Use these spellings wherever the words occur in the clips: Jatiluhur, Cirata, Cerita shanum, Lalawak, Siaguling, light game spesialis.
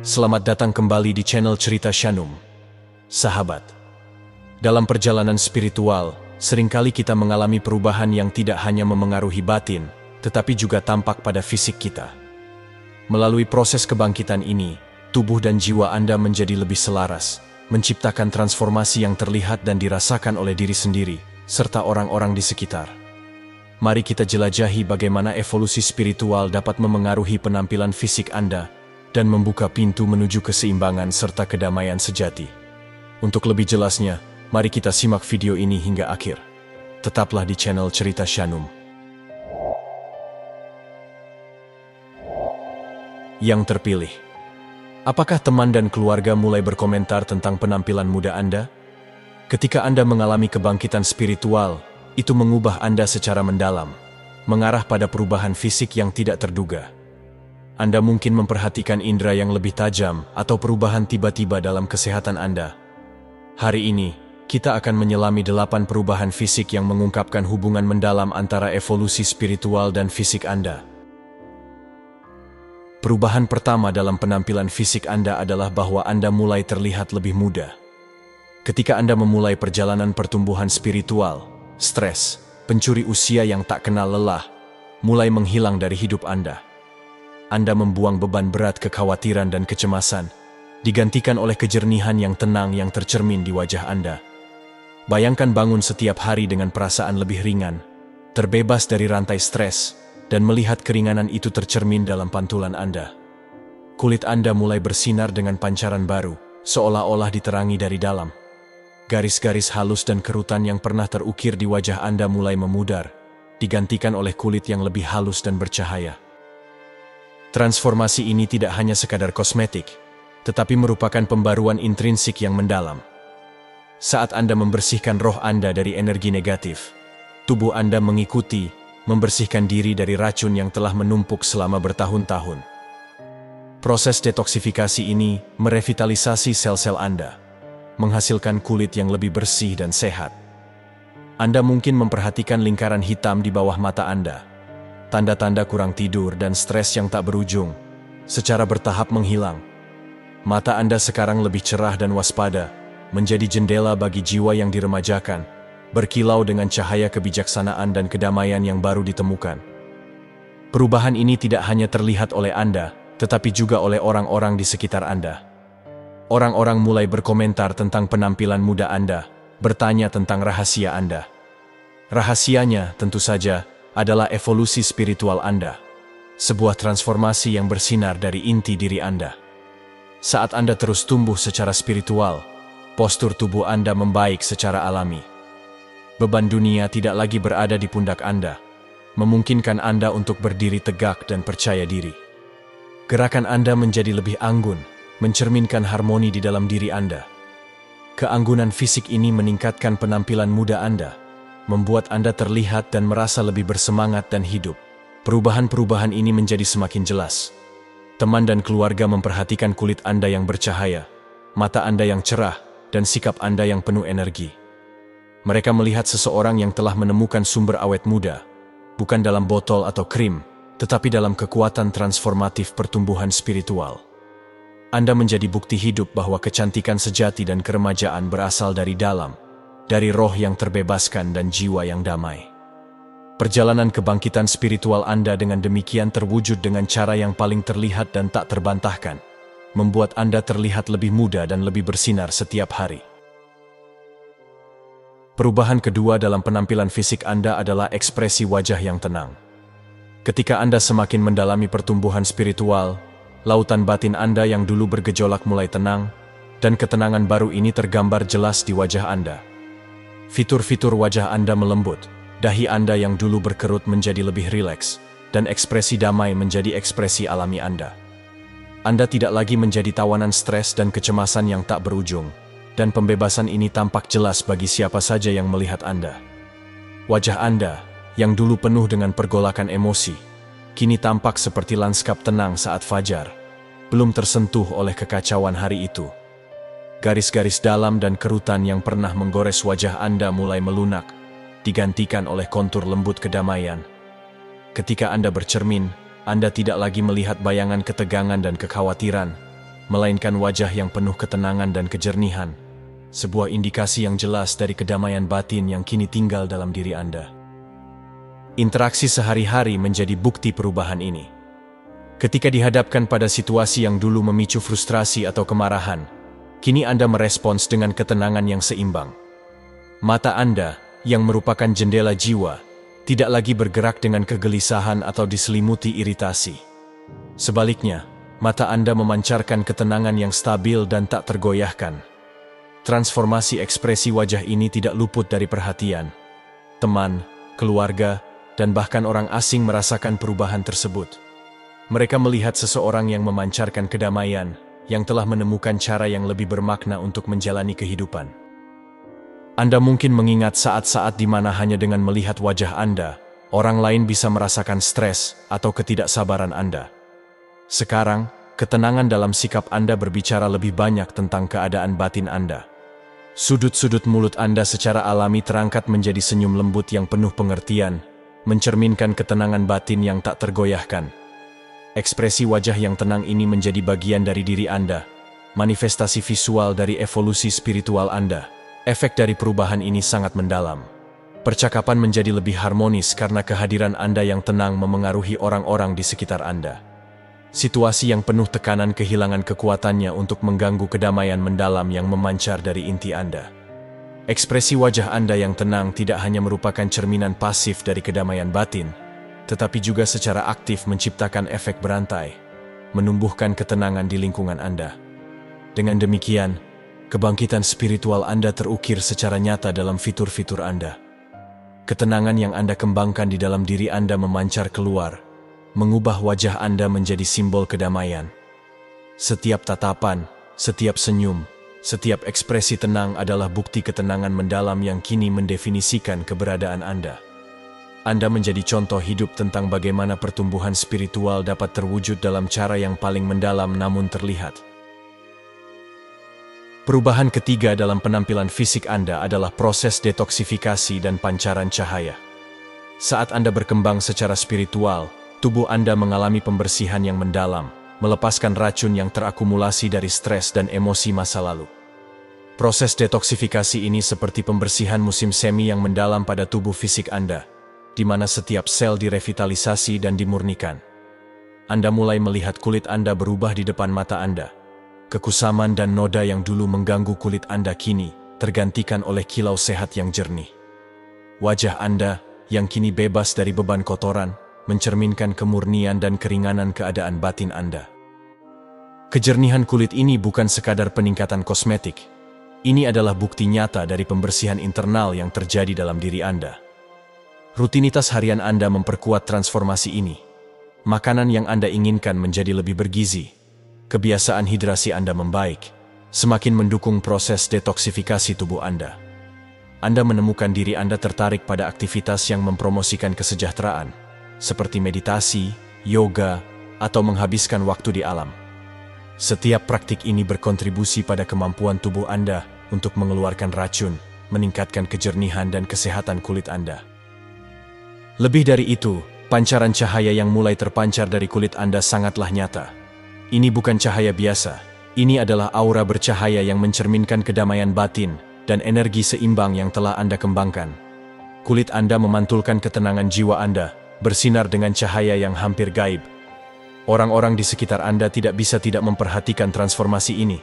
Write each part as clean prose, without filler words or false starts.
Selamat datang kembali di channel Cerita Shanum. Sahabat, dalam perjalanan spiritual, seringkali kita mengalami perubahan yang tidak hanya memengaruhi batin, tetapi juga tampak pada fisik kita. Melalui proses kebangkitan ini, tubuh dan jiwa Anda menjadi lebih selaras, menciptakan transformasi yang terlihat dan dirasakan oleh diri sendiri, serta orang-orang di sekitar. Mari kita jelajahi bagaimana evolusi spiritual dapat memengaruhi penampilan fisik Anda dan membuka pintu menuju keseimbangan serta kedamaian sejati. Untuk lebih jelasnya, mari kita simak video ini hingga akhir. Tetaplah di channel Cerita Shanum. Yang terpilih. Apakah teman dan keluarga mulai berkomentar tentang penampilan muda Anda? Ketika Anda mengalami kebangkitan spiritual, itu mengubah Anda secara mendalam, mengarah pada perubahan fisik yang tidak terduga. Anda mungkin memperhatikan indera yang lebih tajam atau perubahan tiba-tiba dalam kesehatan Anda. Hari ini, kita akan menyelami 8 perubahan fisik yang mengungkapkan hubungan mendalam antara evolusi spiritual dan fisik Anda. Perubahan pertama dalam penampilan fisik Anda adalah bahwa Anda mulai terlihat lebih muda. Ketika Anda memulai perjalanan pertumbuhan spiritual, stres, pencuri usia yang tak kenal lelah, mulai menghilang dari hidup Anda. Anda membuang beban berat kekhawatiran dan kecemasan, digantikan oleh kejernihan yang tenang yang tercermin di wajah Anda. Bayangkan bangun setiap hari dengan perasaan lebih ringan, terbebas dari rantai stres, dan melihat keringanan itu tercermin dalam pantulan Anda. Kulit Anda mulai bersinar dengan pancaran baru, seolah-olah diterangi dari dalam. Garis-garis halus dan kerutan yang pernah terukir di wajah Anda mulai memudar, digantikan oleh kulit yang lebih halus dan bercahaya. Transformasi ini tidak hanya sekadar kosmetik, tetapi merupakan pembaruan intrinsik yang mendalam. Saat Anda membersihkan roh Anda dari energi negatif, tubuh Anda mengikuti, membersihkan diri dari racun yang telah menumpuk selama bertahun-tahun. Proses detoksifikasi ini merevitalisasi sel-sel Anda, menghasilkan kulit yang lebih bersih dan sehat. Anda mungkin memperhatikan lingkaran hitam di bawah mata Anda, tanda-tanda kurang tidur dan stres yang tak berujung, secara bertahap menghilang. Mata Anda sekarang lebih cerah dan waspada, menjadi jendela bagi jiwa yang diremajakan, berkilau dengan cahaya kebijaksanaan dan kedamaian yang baru ditemukan. Perubahan ini tidak hanya terlihat oleh Anda, tetapi juga oleh orang-orang di sekitar Anda. Orang-orang mulai berkomentar tentang penampilan muda Anda, bertanya tentang rahasia Anda. Rahasianya, tentu saja, adalah evolusi spiritual Anda, sebuah transformasi yang bersinar dari inti diri Anda. Saat Anda terus tumbuh secara spiritual, postur tubuh Anda membaik secara alami. Beban dunia tidak lagi berada di pundak Anda, memungkinkan Anda untuk berdiri tegak dan percaya diri. Gerakan Anda menjadi lebih anggun, mencerminkan harmoni di dalam diri Anda. Keanggunan fisik ini meningkatkan penampilan muda Anda, membuat Anda terlihat dan merasa lebih bersemangat dan hidup. Perubahan-perubahan ini menjadi semakin jelas. Teman dan keluarga memperhatikan kulit Anda yang bercahaya, mata Anda yang cerah, dan sikap Anda yang penuh energi. Mereka melihat seseorang yang telah menemukan sumber awet muda, bukan dalam botol atau krim, tetapi dalam kekuatan transformatif pertumbuhan spiritual. Anda menjadi bukti hidup bahwa kecantikan sejati dan keremajaan berasal dari dalam, dari roh yang terbebaskan dan jiwa yang damai. Perjalanan kebangkitan spiritual Anda dengan demikian terwujud dengan cara yang paling terlihat dan tak terbantahkan, membuat Anda terlihat lebih muda dan lebih bersinar setiap hari. Perubahan kedua dalam penampilan fisik Anda adalah ekspresi wajah yang tenang. Ketika Anda semakin mendalami pertumbuhan spiritual, lautan batin Anda yang dulu bergejolak mulai tenang, dan ketenangan baru ini tergambar jelas di wajah Anda. Fitur-fitur wajah Anda melembut, dahi Anda yang dulu berkerut menjadi lebih rileks, dan ekspresi damai menjadi ekspresi alami Anda. Anda tidak lagi menjadi tawanan stres dan kecemasan yang tak berujung, dan pembebasan ini tampak jelas bagi siapa saja yang melihat Anda. Wajah Anda, yang dulu penuh dengan pergolakan emosi, kini tampak seperti lanskap tenang saat fajar, belum tersentuh oleh kekacauan hari itu. Garis-garis dalam dan kerutan yang pernah menggores wajah Anda mulai melunak, digantikan oleh kontur lembut kedamaian. Ketika Anda bercermin, Anda tidak lagi melihat bayangan ketegangan dan kekhawatiran, melainkan wajah yang penuh ketenangan dan kejernihan, sebuah indikasi yang jelas dari kedamaian batin yang kini tinggal dalam diri Anda. Interaksi sehari-hari menjadi bukti perubahan ini. Ketika dihadapkan pada situasi yang dulu memicu frustrasi atau kemarahan, kini Anda merespons dengan ketenangan yang seimbang. Mata Anda, yang merupakan jendela jiwa, tidak lagi bergerak dengan kegelisahan atau diselimuti iritasi. Sebaliknya, mata Anda memancarkan ketenangan yang stabil dan tak tergoyahkan. Transformasi ekspresi wajah ini tidak luput dari perhatian. Teman, keluarga, dan bahkan orang asing merasakan perubahan tersebut. Mereka melihat seseorang yang memancarkan kedamaian, yang telah menemukan cara yang lebih bermakna untuk menjalani kehidupan. Anda mungkin mengingat saat-saat di mana hanya dengan melihat wajah Anda, orang lain bisa merasakan stres atau ketidaksabaran Anda. Sekarang, ketenangan dalam sikap Anda berbicara lebih banyak tentang keadaan batin Anda. Sudut-sudut mulut Anda secara alami terangkat menjadi senyum lembut yang penuh pengertian, mencerminkan ketenangan batin yang tak tergoyahkan. Ekspresi wajah yang tenang ini menjadi bagian dari diri Anda, manifestasi visual dari evolusi spiritual Anda. Efek dari perubahan ini sangat mendalam. Percakapan menjadi lebih harmonis karena kehadiran Anda yang tenang memengaruhi orang-orang di sekitar Anda. Situasi yang penuh tekanan kehilangan kekuatannya untuk mengganggu kedamaian mendalam yang memancar dari inti Anda. Ekspresi wajah Anda yang tenang tidak hanya merupakan cerminan pasif dari kedamaian batin, tetapi juga secara aktif menciptakan efek berantai, menumbuhkan ketenangan di lingkungan Anda. Dengan demikian, kebangkitan spiritual Anda terukir secara nyata dalam fitur-fitur Anda. Ketenangan yang Anda kembangkan di dalam diri Anda memancar keluar, mengubah wajah Anda menjadi simbol kedamaian. Setiap tatapan, setiap senyum, setiap ekspresi tenang adalah bukti ketenangan mendalam yang kini mendefinisikan keberadaan Anda. Anda menjadi contoh hidup tentang bagaimana pertumbuhan spiritual dapat terwujud dalam cara yang paling mendalam namun terlihat. Perubahan ketiga dalam penampilan fisik Anda adalah proses detoksifikasi dan pancaran cahaya. Saat Anda berkembang secara spiritual, tubuh Anda mengalami pembersihan yang mendalam, melepaskan racun yang terakumulasi dari stres dan emosi masa lalu. Proses detoksifikasi ini seperti pembersihan musim semi yang mendalam pada tubuh fisik Anda, di mana setiap sel direvitalisasi dan dimurnikan. Anda mulai melihat kulit Anda berubah di depan mata Anda. Kekusaman dan noda yang dulu mengganggu kulit Anda kini tergantikan oleh kilau sehat yang jernih. Wajah Anda, yang kini bebas dari beban kotoran, mencerminkan kemurnian dan keringanan keadaan batin Anda. Kejernihan kulit ini bukan sekadar peningkatan kosmetik. Ini adalah bukti nyata dari pembersihan internal yang terjadi dalam diri Anda. Rutinitas harian Anda memperkuat transformasi ini. Makanan yang Anda inginkan menjadi lebih bergizi. Kebiasaan hidrasi Anda membaik, semakin mendukung proses detoksifikasi tubuh Anda. Anda menemukan diri Anda tertarik pada aktivitas yang mempromosikan kesejahteraan, seperti meditasi, yoga, atau menghabiskan waktu di alam. Setiap praktik ini berkontribusi pada kemampuan tubuh Anda untuk mengeluarkan racun, meningkatkan kejernihan dan kesehatan kulit Anda. Lebih dari itu, pancaran cahaya yang mulai terpancar dari kulit Anda sangatlah nyata. Ini bukan cahaya biasa, ini adalah aura bercahaya yang mencerminkan kedamaian batin dan energi seimbang yang telah Anda kembangkan. Kulit Anda memantulkan ketenangan jiwa Anda, bersinar dengan cahaya yang hampir gaib. Orang-orang di sekitar Anda tidak bisa tidak memperhatikan transformasi ini.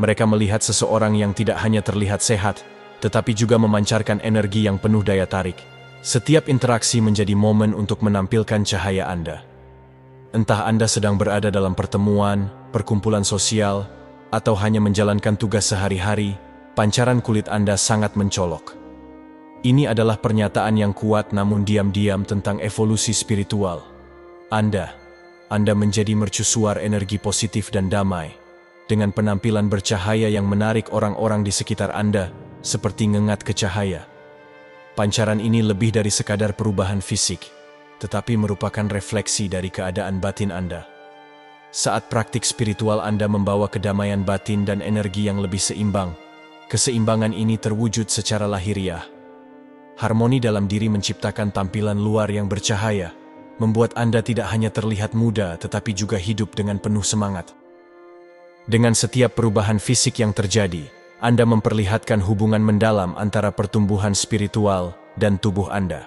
Mereka melihat seseorang yang tidak hanya terlihat sehat, tetapi juga memancarkan energi yang penuh daya tarik. Setiap interaksi menjadi momen untuk menampilkan cahaya Anda. Entah Anda sedang berada dalam pertemuan, perkumpulan sosial, atau hanya menjalankan tugas sehari-hari, pancaran kulit Anda sangat mencolok. Ini adalah pernyataan yang kuat namun diam-diam tentang evolusi spiritual. Anda menjadi mercusuar energi positif dan damai, dengan penampilan bercahaya yang menarik orang-orang di sekitar Anda, seperti ngengat ke cahaya. Pancaran ini lebih dari sekadar perubahan fisik, tetapi merupakan refleksi dari keadaan batin Anda. Saat praktik spiritual Anda membawa kedamaian batin dan energi yang lebih seimbang, keseimbangan ini terwujud secara lahiriah. Harmoni dalam diri menciptakan tampilan luar yang bercahaya, membuat Anda tidak hanya terlihat muda tetapi juga hidup dengan penuh semangat. Dengan setiap perubahan fisik yang terjadi, Anda memperlihatkan hubungan mendalam antara pertumbuhan spiritual dan tubuh Anda.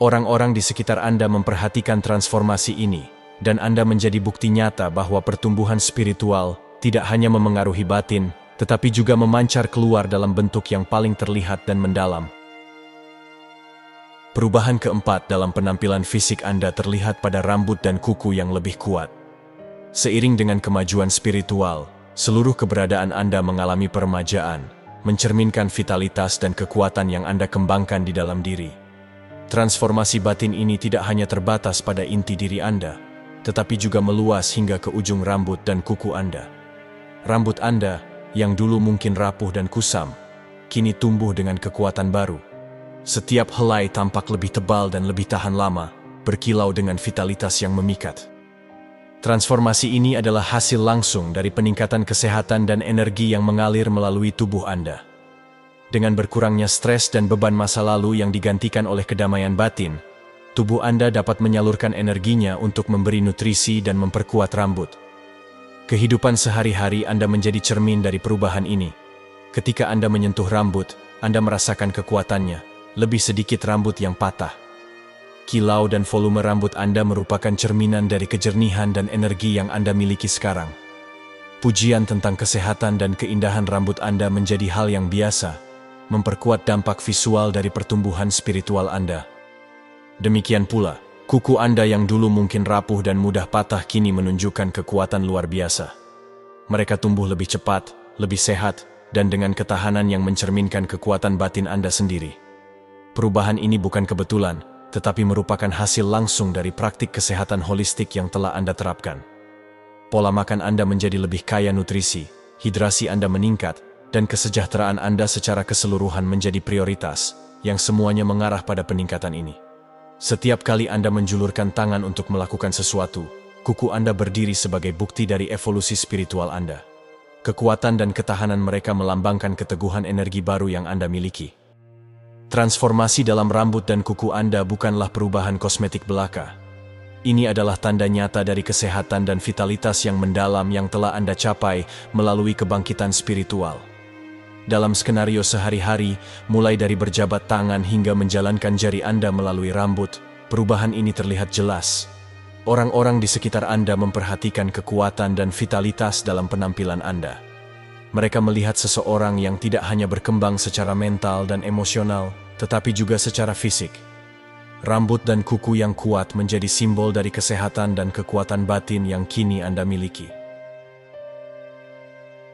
Orang-orang di sekitar Anda memperhatikan transformasi ini, dan Anda menjadi bukti nyata bahwa pertumbuhan spiritual tidak hanya memengaruhi batin, tetapi juga memancar keluar dalam bentuk yang paling terlihat dan mendalam. Perubahan keempat dalam penampilan fisik Anda terlihat pada rambut dan kuku yang lebih kuat. Seiring dengan kemajuan spiritual, seluruh keberadaan Anda mengalami peremajaan, mencerminkan vitalitas dan kekuatan yang Anda kembangkan di dalam diri. Transformasi batin ini tidak hanya terbatas pada inti diri Anda, tetapi juga meluas hingga ke ujung rambut dan kuku Anda. Rambut Anda, yang dulu mungkin rapuh dan kusam, kini tumbuh dengan kekuatan baru. Setiap helai tampak lebih tebal dan lebih tahan lama, berkilau dengan vitalitas yang memikat. Transformasi ini adalah hasil langsung dari peningkatan kesehatan dan energi yang mengalir melalui tubuh Anda. Dengan berkurangnya stres dan beban masa lalu yang digantikan oleh kedamaian batin, tubuh Anda dapat menyalurkan energinya untuk memberi nutrisi dan memperkuat rambut. Kehidupan sehari-hari Anda menjadi cermin dari perubahan ini. Ketika Anda menyentuh rambut, Anda merasakan kekuatannya. Lebih sedikit rambut yang patah. Kilau dan volume rambut Anda merupakan cerminan dari kejernihan dan energi yang Anda miliki sekarang. Pujian tentang kesehatan dan keindahan rambut Anda menjadi hal yang biasa, memperkuat dampak visual dari pertumbuhan spiritual Anda. Demikian pula, kuku Anda yang dulu mungkin rapuh dan mudah patah kini menunjukkan kekuatan luar biasa. Mereka tumbuh lebih cepat, lebih sehat, dan dengan ketahanan yang mencerminkan kekuatan batin Anda sendiri. Perubahan ini bukan kebetulan, tetapi merupakan hasil langsung dari praktik kesehatan holistik yang telah Anda terapkan. Pola makan Anda menjadi lebih kaya nutrisi, hidrasi Anda meningkat, dan kesejahteraan Anda secara keseluruhan menjadi prioritas, yang semuanya mengarah pada peningkatan ini. Setiap kali Anda menjulurkan tangan untuk melakukan sesuatu, kuku Anda berdiri sebagai bukti dari evolusi spiritual Anda. Kekuatan dan ketahanan mereka melambangkan keteguhan energi baru yang Anda miliki. Transformasi dalam rambut dan kuku Anda bukanlah perubahan kosmetik belaka. Ini adalah tanda nyata dari kesehatan dan vitalitas yang mendalam yang telah Anda capai melalui kebangkitan spiritual. Dalam skenario sehari-hari, mulai dari berjabat tangan hingga menjalankan jari Anda melalui rambut, perubahan ini terlihat jelas. Orang-orang di sekitar Anda memperhatikan kekuatan dan vitalitas dalam penampilan Anda. Mereka melihat seseorang yang tidak hanya berkembang secara mental dan emosional, tetapi juga secara fisik. Rambut dan kuku yang kuat menjadi simbol dari kesehatan dan kekuatan batin yang kini Anda miliki.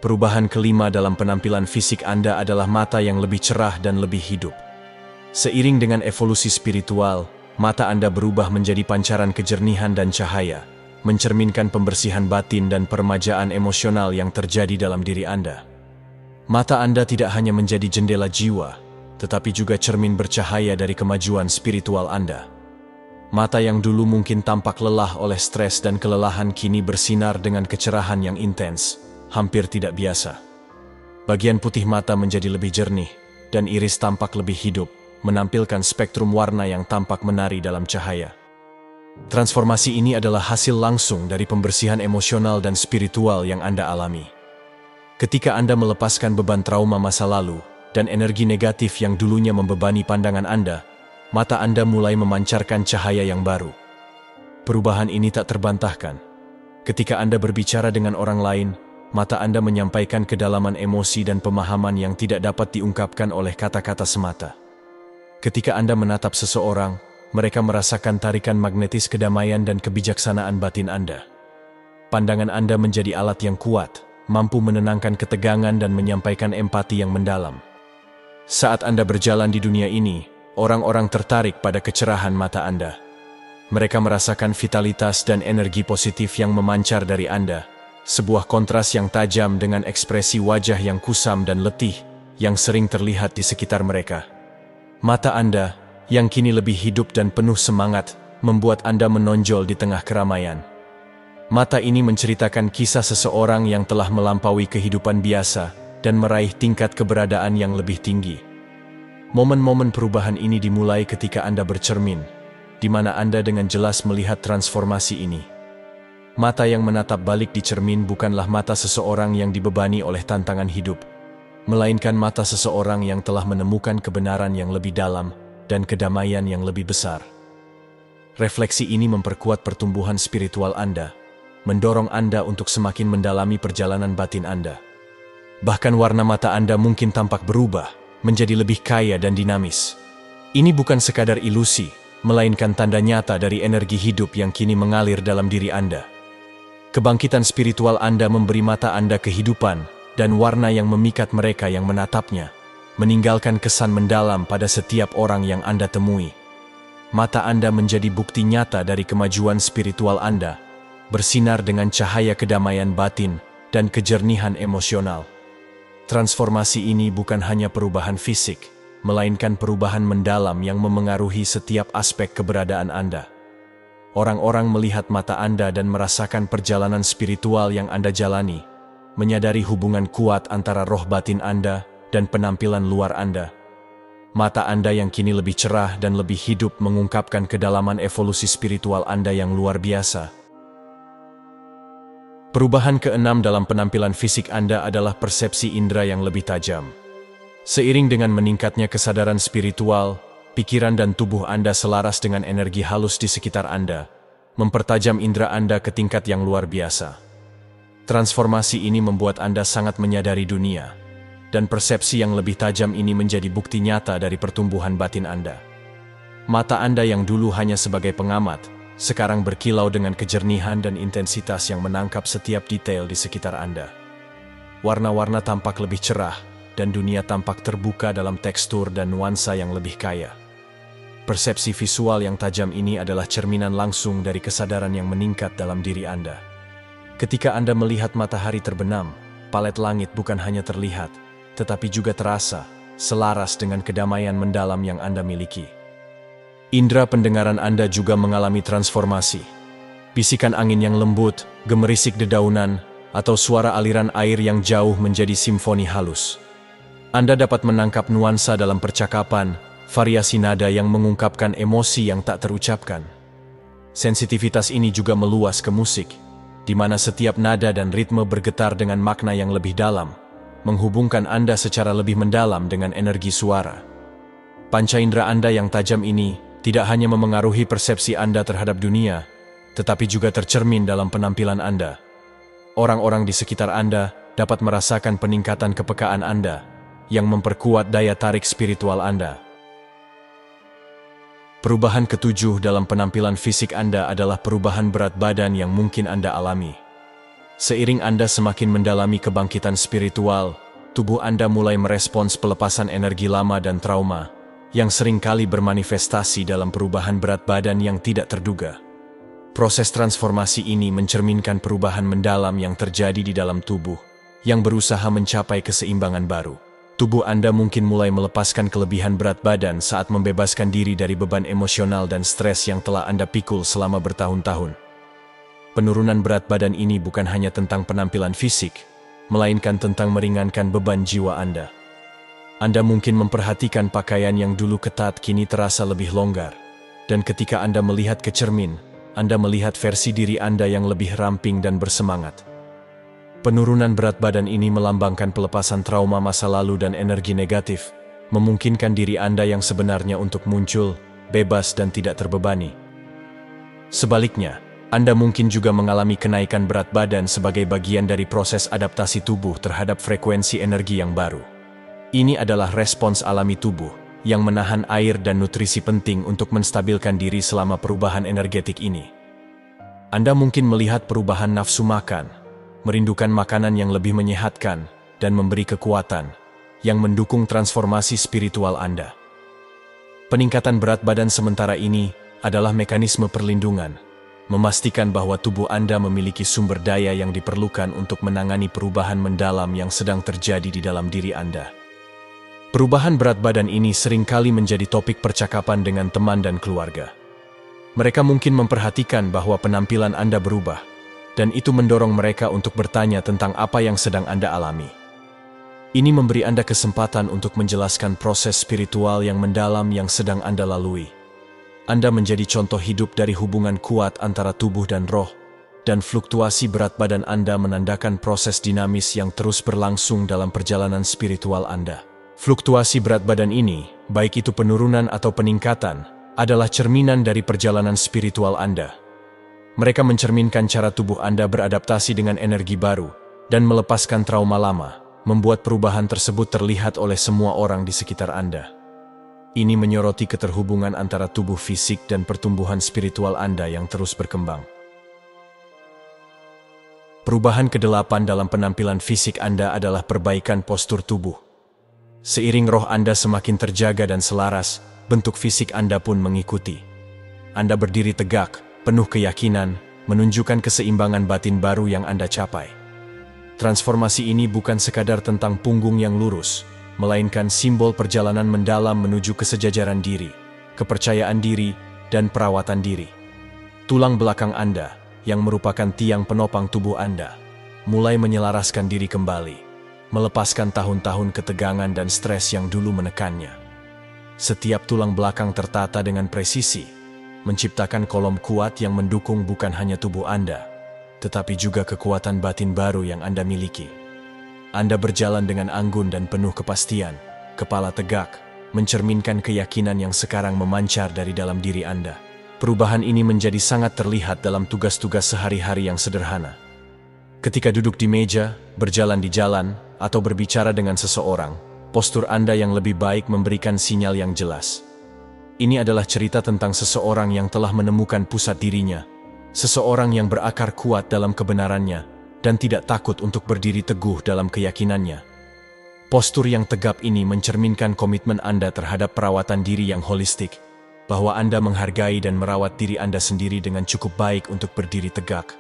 Perubahan kelima dalam penampilan fisik Anda adalah mata yang lebih cerah dan lebih hidup. Seiring dengan evolusi spiritual, mata Anda berubah menjadi pancaran kejernihan dan cahaya, mencerminkan pembersihan batin dan peremajaan emosional yang terjadi dalam diri Anda. Mata Anda tidak hanya menjadi jendela jiwa, tetapi juga cermin bercahaya dari kemajuan spiritual Anda. Mata yang dulu mungkin tampak lelah oleh stres dan kelelahan kini bersinar dengan kecerahan yang intens, hampir tidak biasa. Bagian putih mata menjadi lebih jernih, dan iris tampak lebih hidup, menampilkan spektrum warna yang tampak menari dalam cahaya. Transformasi ini adalah hasil langsung dari pembersihan emosional dan spiritual yang Anda alami. Ketika Anda melepaskan beban trauma masa lalu dan energi negatif yang dulunya membebani pandangan Anda, mata Anda mulai memancarkan cahaya yang baru. Perubahan ini tak terbantahkan. Ketika Anda berbicara dengan orang lain, mata Anda menyampaikan kedalaman emosi dan pemahaman yang tidak dapat diungkapkan oleh kata-kata semata. Ketika Anda menatap seseorang, mereka merasakan tarikan magnetis kedamaian dan kebijaksanaan batin Anda. Pandangan Anda menjadi alat yang kuat, mampu menenangkan ketegangan dan menyampaikan empati yang mendalam. Saat Anda berjalan di dunia ini, orang-orang tertarik pada kecerahan mata Anda. Mereka merasakan vitalitas dan energi positif yang memancar dari Anda, sebuah kontras yang tajam dengan ekspresi wajah yang kusam dan letih, yang sering terlihat di sekitar mereka. Mata Anda, yang kini lebih hidup dan penuh semangat, membuat Anda menonjol di tengah keramaian. Mata ini menceritakan kisah seseorang yang telah melampaui kehidupan biasa dan meraih tingkat keberadaan yang lebih tinggi. Momen-momen perubahan ini dimulai ketika Anda bercermin, di mana Anda dengan jelas melihat transformasi ini. Mata yang menatap balik di cermin bukanlah mata seseorang yang dibebani oleh tantangan hidup, melainkan mata seseorang yang telah menemukan kebenaran yang lebih dalam dan kedamaian yang lebih besar. Refleksi ini memperkuat pertumbuhan spiritual Anda, mendorong Anda untuk semakin mendalami perjalanan batin Anda. Bahkan warna mata Anda mungkin tampak berubah, menjadi lebih kaya dan dinamis. Ini bukan sekadar ilusi, melainkan tanda nyata dari energi hidup yang kini mengalir dalam diri Anda. Kebangkitan spiritual Anda memberi mata Anda kehidupan dan warna yang memikat mereka yang menatapnya, meninggalkan kesan mendalam pada setiap orang yang Anda temui. Mata Anda menjadi bukti nyata dari kemajuan spiritual Anda, bersinar dengan cahaya kedamaian batin dan kejernihan emosional. Transformasi ini bukan hanya perubahan fisik, melainkan perubahan mendalam yang memengaruhi setiap aspek keberadaan Anda. Orang-orang melihat mata Anda dan merasakan perjalanan spiritual yang Anda jalani, menyadari hubungan kuat antara roh batin Anda dan penampilan luar Anda. Mata Anda yang kini lebih cerah dan lebih hidup mengungkapkan kedalaman evolusi spiritual Anda yang luar biasa. Perubahan keenam dalam penampilan fisik Anda adalah persepsi indera yang lebih tajam. Seiring dengan meningkatnya kesadaran spiritual, pikiran dan tubuh Anda selaras dengan energi halus di sekitar Anda, mempertajam indera Anda ke tingkat yang luar biasa. Transformasi ini membuat Anda sangat menyadari dunia, dan persepsi yang lebih tajam ini menjadi bukti nyata dari pertumbuhan batin Anda. Mata Anda yang dulu hanya sebagai pengamat, sekarang berkilau dengan kejernihan dan intensitas yang menangkap setiap detail di sekitar Anda. Warna-warna tampak lebih cerah, dan dunia tampak terbuka dalam tekstur dan nuansa yang lebih kaya. Persepsi visual yang tajam ini adalah cerminan langsung dari kesadaran yang meningkat dalam diri Anda. Ketika Anda melihat matahari terbenam, palet langit bukan hanya terlihat, tetapi juga terasa, selaras dengan kedamaian mendalam yang Anda miliki. Indra pendengaran Anda juga mengalami transformasi. Bisikan angin yang lembut, gemerisik dedaunan, atau suara aliran air yang jauh menjadi simfoni halus. Anda dapat menangkap nuansa dalam percakapan, variasi nada yang mengungkapkan emosi yang tak terucapkan. Sensitivitas ini juga meluas ke musik, di mana setiap nada dan ritme bergetar dengan makna yang lebih dalam, menghubungkan Anda secara lebih mendalam dengan energi suara. Panca indera Anda yang tajam ini tidak hanya memengaruhi persepsi Anda terhadap dunia, tetapi juga tercermin dalam penampilan Anda. Orang-orang di sekitar Anda dapat merasakan peningkatan kepekaan Anda, yang memperkuat daya tarik spiritual Anda. Perubahan ketujuh dalam penampilan fisik Anda adalah perubahan berat badan yang mungkin Anda alami. Seiring Anda semakin mendalami kebangkitan spiritual, tubuh Anda mulai merespons pelepasan energi lama dan trauma, yang seringkali bermanifestasi dalam perubahan berat badan yang tidak terduga. Proses transformasi ini mencerminkan perubahan mendalam yang terjadi di dalam tubuh, yang berusaha mencapai keseimbangan baru. Tubuh Anda mungkin mulai melepaskan kelebihan berat badan saat membebaskan diri dari beban emosional dan stres yang telah Anda pikul selama bertahun-tahun. Penurunan berat badan ini bukan hanya tentang penampilan fisik, melainkan tentang meringankan beban jiwa Anda. Anda mungkin memperhatikan pakaian yang dulu ketat kini terasa lebih longgar. Dan ketika Anda melihat ke cermin, Anda melihat versi diri Anda yang lebih ramping dan bersemangat. Penurunan berat badan ini melambangkan pelepasan trauma masa lalu dan energi negatif, memungkinkan diri Anda yang sebenarnya untuk muncul, bebas dan tidak terbebani. Sebaliknya, Anda mungkin juga mengalami kenaikan berat badan sebagai bagian dari proses adaptasi tubuh terhadap frekuensi energi yang baru. Ini adalah respons alami tubuh, yang menahan air dan nutrisi penting untuk menstabilkan diri selama perubahan energetik ini. Anda mungkin melihat perubahan nafsu makan, merindukan makanan yang lebih menyehatkan, dan memberi kekuatan, yang mendukung transformasi spiritual Anda. Peningkatan berat badan sementara ini adalah mekanisme perlindungan, memastikan bahwa tubuh Anda memiliki sumber daya yang diperlukan untuk menangani perubahan mendalam yang sedang terjadi di dalam diri Anda. Perubahan berat badan ini seringkali menjadi topik percakapan dengan teman dan keluarga. Mereka mungkin memperhatikan bahwa penampilan Anda berubah, dan itu mendorong mereka untuk bertanya tentang apa yang sedang Anda alami. Ini memberi Anda kesempatan untuk menjelaskan proses spiritual yang mendalam yang sedang Anda lalui. Anda menjadi contoh hidup dari hubungan kuat antara tubuh dan roh, dan fluktuasi berat badan Anda menandakan proses dinamis yang terus berlangsung dalam perjalanan spiritual Anda. Fluktuasi berat badan ini, baik itu penurunan atau peningkatan, adalah cerminan dari perjalanan spiritual Anda. Mereka mencerminkan cara tubuh Anda beradaptasi dengan energi baru dan melepaskan trauma lama, membuat perubahan tersebut terlihat oleh semua orang di sekitar Anda. Ini menyoroti keterhubungan antara tubuh fisik dan pertumbuhan spiritual Anda yang terus berkembang. Perubahan ke-8 dalam penampilan fisik Anda adalah perbaikan postur tubuh. Seiring roh Anda semakin terjaga dan selaras, bentuk fisik Anda pun mengikuti. Anda berdiri tegak, penuh keyakinan, menunjukkan keseimbangan batin baru yang Anda capai. Transformasi ini bukan sekadar tentang punggung yang lurus, melainkan simbol perjalanan mendalam menuju kesejajaran diri, kepercayaan diri, dan perawatan diri. Tulang belakang Anda, yang merupakan tiang penopang tubuh Anda, mulai menyelaraskan diri kembali, melepaskan tahun-tahun ketegangan dan stres yang dulu menekannya. Setiap tulang belakang tertata dengan presisi, menciptakan kolom kuat yang mendukung bukan hanya tubuh Anda, tetapi juga kekuatan batin baru yang Anda miliki. Anda berjalan dengan anggun dan penuh kepastian, kepala tegak, mencerminkan keyakinan yang sekarang memancar dari dalam diri Anda. Perubahan ini menjadi sangat terlihat dalam tugas-tugas sehari-hari yang sederhana. Ketika duduk di meja, berjalan di jalan, atau berbicara dengan seseorang, postur Anda yang lebih baik memberikan sinyal yang jelas. Ini adalah cerita tentang seseorang yang telah menemukan pusat dirinya, seseorang yang berakar kuat dalam kebenarannya, dan tidak takut untuk berdiri teguh dalam keyakinannya. Postur yang tegap ini mencerminkan komitmen Anda terhadap perawatan diri yang holistik, bahwa Anda menghargai dan merawat diri Anda sendiri dengan cukup baik untuk berdiri tegak,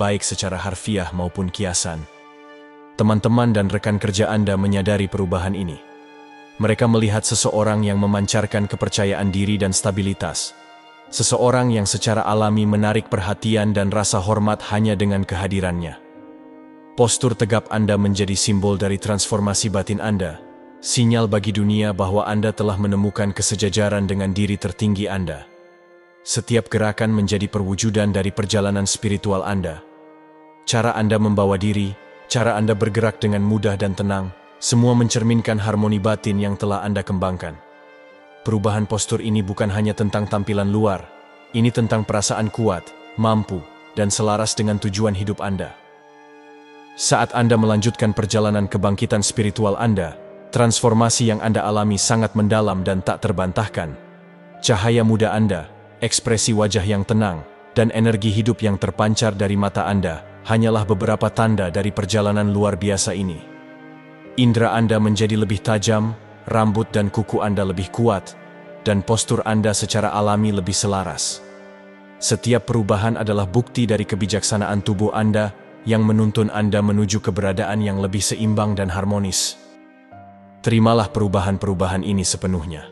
baik secara harfiah maupun kiasan. Teman-teman dan rekan kerja Anda menyadari perubahan ini. Mereka melihat seseorang yang memancarkan kepercayaan diri dan stabilitas. Seseorang yang secara alami menarik perhatian dan rasa hormat hanya dengan kehadirannya. Postur tegap Anda menjadi simbol dari transformasi batin Anda, sinyal bagi dunia bahwa Anda telah menemukan kesejajaran dengan diri tertinggi Anda. Setiap gerakan menjadi perwujudan dari perjalanan spiritual Anda. Cara Anda membawa diri, cara Anda bergerak dengan mudah dan tenang, semua mencerminkan harmoni batin yang telah Anda kembangkan. Perubahan postur ini bukan hanya tentang tampilan luar, ini tentang perasaan kuat, mampu, dan selaras dengan tujuan hidup Anda. Saat Anda melanjutkan perjalanan kebangkitan spiritual Anda, transformasi yang Anda alami sangat mendalam dan tak terbantahkan. Cahaya muda Anda, ekspresi wajah yang tenang, dan energi hidup yang terpancar dari mata Anda hanyalah beberapa tanda dari perjalanan luar biasa ini. Indera Anda menjadi lebih tajam, rambut dan kuku Anda lebih kuat, dan postur Anda secara alami lebih selaras. Setiap perubahan adalah bukti dari kebijaksanaan tubuh Anda yang menuntun Anda menuju keberadaan yang lebih seimbang dan harmonis. Terimalah perubahan-perubahan ini sepenuhnya.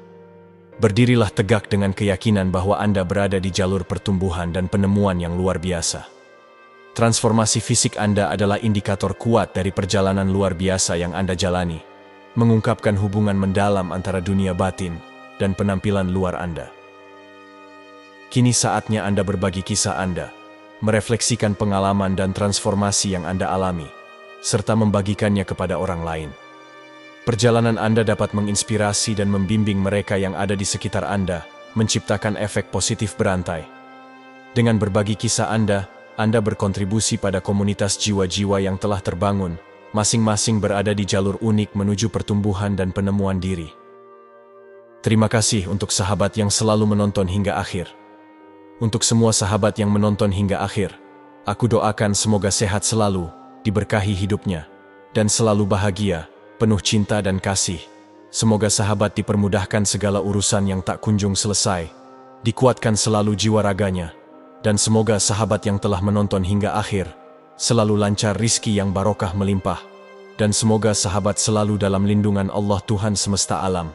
Berdirilah tegak dengan keyakinan bahwa Anda berada di jalur pertumbuhan dan penemuan yang luar biasa. Transformasi fisik Anda adalah indikator kuat dari perjalanan luar biasa yang Anda jalani, mengungkapkan hubungan mendalam antara dunia batin dan penampilan luar Anda. Kini saatnya Anda berbagi kisah Anda, merefleksikan pengalaman dan transformasi yang Anda alami, serta membagikannya kepada orang lain. Perjalanan Anda dapat menginspirasi dan membimbing mereka yang ada di sekitar Anda, menciptakan efek positif berantai. Dengan berbagi kisah Anda berkontribusi pada komunitas jiwa-jiwa yang telah terbangun, masing-masing berada di jalur unik menuju pertumbuhan dan penemuan diri. Terima kasih untuk sahabat yang selalu menonton hingga akhir. Untuk semua sahabat yang menonton hingga akhir, aku doakan semoga sehat selalu, diberkahi hidupnya, dan selalu bahagia, penuh cinta dan kasih. Semoga sahabat dipermudahkan segala urusan yang tak kunjung selesai, dikuatkan selalu jiwa raganya, dan semoga sahabat yang telah menonton hingga akhir, selalu lancar rizki yang barokah melimpah, dan semoga sahabat selalu dalam lindungan Allah Tuhan semesta alam.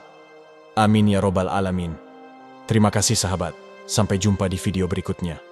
Amin ya robbal alamin. Terima kasih sahabat, sampai jumpa di video berikutnya.